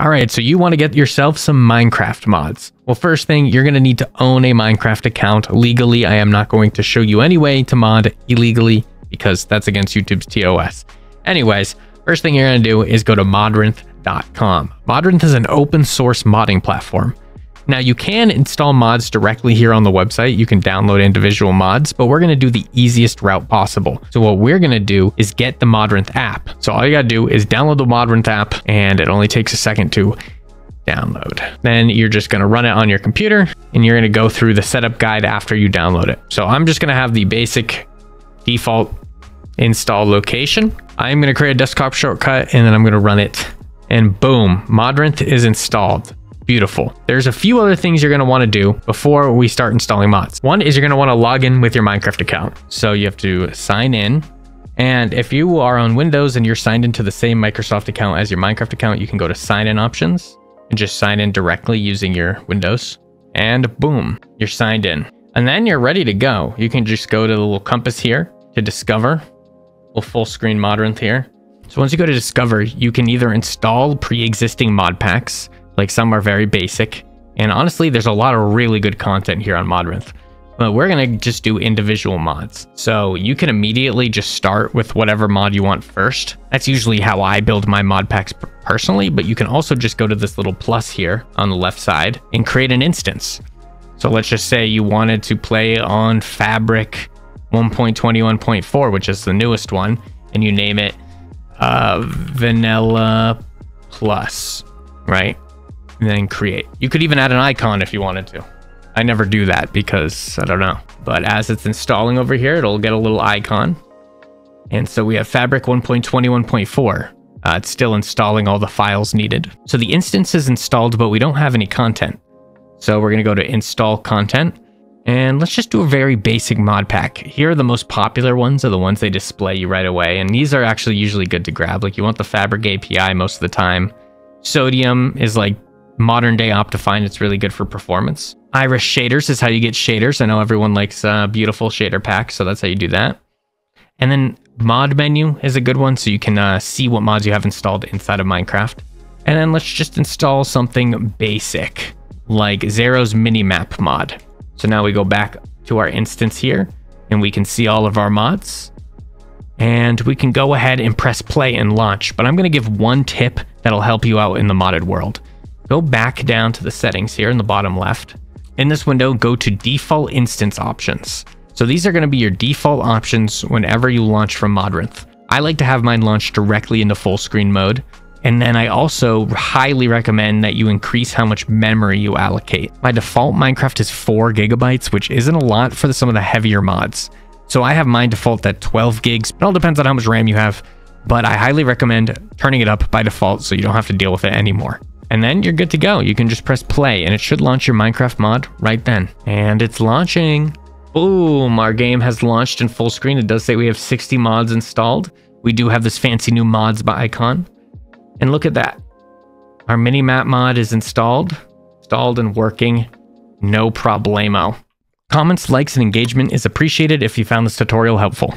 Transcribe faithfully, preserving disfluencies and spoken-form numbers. All right, so you want to get yourself some Minecraft mods. Well, first thing, you're going to need to own a Minecraft account legally. I am not going to show you any way to mod illegally because that's against YouTube's T O S. Anyways, first thing you're going to do is go to modrinth dot com. Modrinth is an open source modding platform. Now you can install mods directly here on the website. You can download individual mods, but we're going to do the easiest route possible. So what we're going to do is get the Modrinth app. So all you got to do is download the Modrinth app, and it only takes a second to download. Then you're just going to run it on your computer, and you're going to go through the setup guide after you download it. So I'm just going to have the basic default install location. I'm going to create a desktop shortcut, and then I'm going to run it, and boom, Modrinth is installed. Beautiful. There's a few other things you're going to want to do before we start installing mods. One is you're going to want to log in with your Minecraft account. So you have to sign in. And if you are on Windows and you're signed into the same Microsoft account as your Minecraft account, you can go to sign in options and just sign in directly using your Windows. And boom, you're signed in. And then you're ready to go. You can just go to the little compass here to discover. We'll full screen Modrinth here. So once you go to discover, you can either install pre-existing mod packs. Like some are very basic. And honestly, there's a lot of really good content here on Modrinth. But we're going to just do individual mods. So you can immediately just start with whatever mod you want first. That's usually how I build my mod packs personally. But you can also just go to this little plus here on the left side and create an instance. So let's just say you wanted to play on Fabric one point twenty-one point four, which is the newest one. And you name it uh, Vanilla Plus, right? And then create. You could even add an icon if you wanted to. I never do that because I don't know. But as it's installing over here, it'll get a little icon. And so we have Fabric one point twenty-one point four. Uh, it's still installing all the files needed. So the instance is installed, but we don't have any content. So we're going to go to install content. And let's just do a very basic mod pack. Here are the most popular ones, are the ones they display you right away. And these are actually usually good to grab. Like you want the Fabric A P I most of the time. Sodium is like modern day OptiFine. It's really good for performance. Iris shaders is how you get shaders. I know everyone likes uh, beautiful shader packs, so that's how you do that. And then mod menu is a good one, so you can uh, see what mods you have installed inside of Minecraft. And then let's just install something basic like Zero's minimap mod. So now we go back to our instance here, and we can see all of our mods. And we can go ahead and press play and launch. But I'm going to give one tip that'll help you out in the modded world. Go back down to the settings here in the bottom left. In this window, go to default instance options. So these are going to be your default options whenever you launch from Modrinth. I like to have mine launch directly into full screen mode. And then I also highly recommend that you increase how much memory you allocate. My default Minecraft is four gigabytes, which isn't a lot for some of the heavier mods. So I have mine default at twelve gigs. It all depends on how much RAM you have, but I highly recommend turning it up by default so you don't have to deal with it anymore. And then you're good to go. You can just press play and it should launch your Minecraft mod right then. And it's launching. Boom, our game has launched in full screen. It does say we have sixty mods installed. We do have this fancy new mods icon. And look at that. Our minimap mod is installed, installed and working. No problemo. Comments, likes, and engagement is appreciated if you found this tutorial helpful.